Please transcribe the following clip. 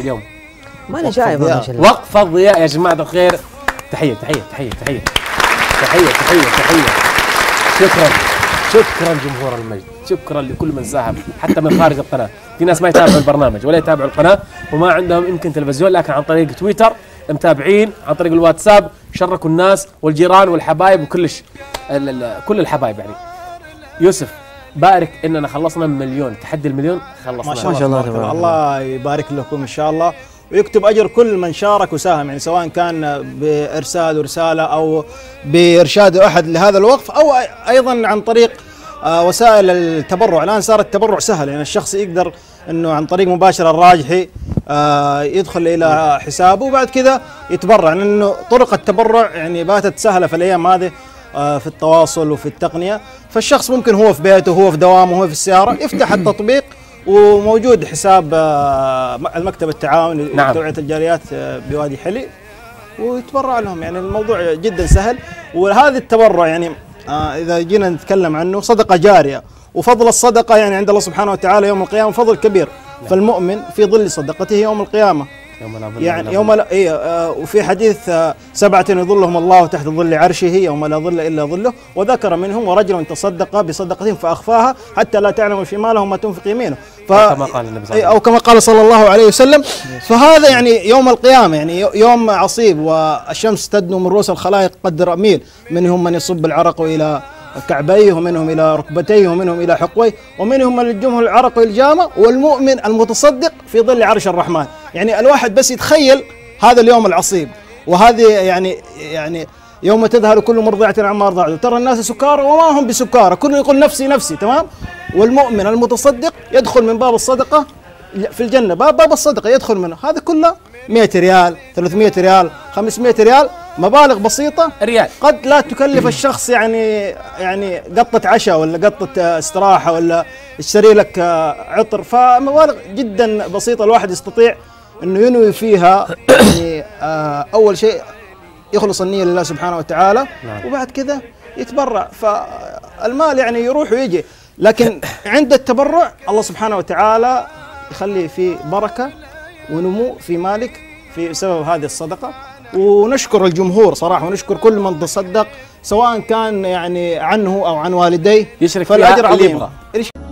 اليوم ماني شايف وقفة الضياء يا جماعة الخير. تحية تحية تحية تحية تحية تحية تحية. شكرا شكرا جمهور المجد، شكرا لكل من ساهم حتى من خارج القناة. في ناس ما يتابعوا البرنامج ولا يتابعوا القناة وما عندهم يمكن تلفزيون، لكن عن طريق تويتر متابعين، عن طريق الواتساب شركوا الناس والجيران والحبايب وكلش كل الحبايب. يعني يوسف بارك اننا خلصنا مليون تحدي، المليون خلصنا ما شاء الله. الله يبارك لكم ان شاء الله ويكتب اجر كل من شارك وساهم، يعني سواء كان بارسال رساله او بارشاد احد لهذا الوقف او ايضا عن طريق وسائل التبرع. الان صار التبرع سهل، يعني الشخص يقدر انه عن طريق مباشره الراجحي يدخل الى حسابه وبعد كذا يتبرع، لانه يعني طرق التبرع يعني باتت سهله في الايام هذه في التواصل وفي التقنيه، فالشخص ممكن هو في بيته هو في دوامه هو في السياره يفتح التطبيق وموجود حساب المكتب التعاوني لتوعيه الجاليات بوادي حلي ويتبرع لهم. يعني الموضوع جدا سهل، وهذا التبرع يعني اذا جينا نتكلم عنه صدقه جاريه، وفضل الصدقه يعني عند الله سبحانه وتعالى يوم القيامه فضل كبير. فالمؤمن في ظل صدقته يوم القيامه يعني يوم لا وفي حديث سبعة يظلهم الله تحت ظل عرشه يوم لا ظل إلا ظله، وذكر منهم ورجل تصدق بصدقة فأخفاها حتى لا تعلم شماله ما تنفق يمينه، كما قال النبي صلى الله عليه وسلم أو كما قال صلى الله عليه وسلم. فهذا يعني يوم القيامة، يعني يوم عصيب والشمس تدنو من رؤوس الخلائق قدر ميل، منهم من يصب العرق إلى كعبيه ومنهم إلى ركبتيه ومنهم إلى حقويه ومنهم من يلجمه العرق الجامة، والمؤمن المتصدق في ظل عرش الرحمن. يعني الواحد بس يتخيل هذا اليوم العصيب وهذه يعني يوم تذهل كل مرضعة عما أرضعت وترى الناس سكارى وما هم بسكارى، كل يقول نفسي نفسي، تمام. والمؤمن المتصدق يدخل من باب الصدقة في الجنة، باب الصدقة يدخل منه، هذا كله 100 ريال 300 ريال 500 ريال، مبالغ بسيطة ريال قد لا تكلف الشخص يعني قطة عشاء ولا قطة استراحة ولا اشتري لك عطر، فمبالغ جدا بسيطة الواحد يستطيع انه ينوي فيها يعني اول شيء يخلص النية لله سبحانه وتعالى وبعد كذا يتبرع، فالمال يعني يروح ويجي، لكن عند التبرع الله سبحانه وتعالى يخلي في بركة ونمو في مالك في سبب هذه الصدقة. ونشكر الجمهور صراحة، ونشكر كل من تصدق سواء كان يعني عنه أو عن والديه، يشرك فيها اللي يبغى.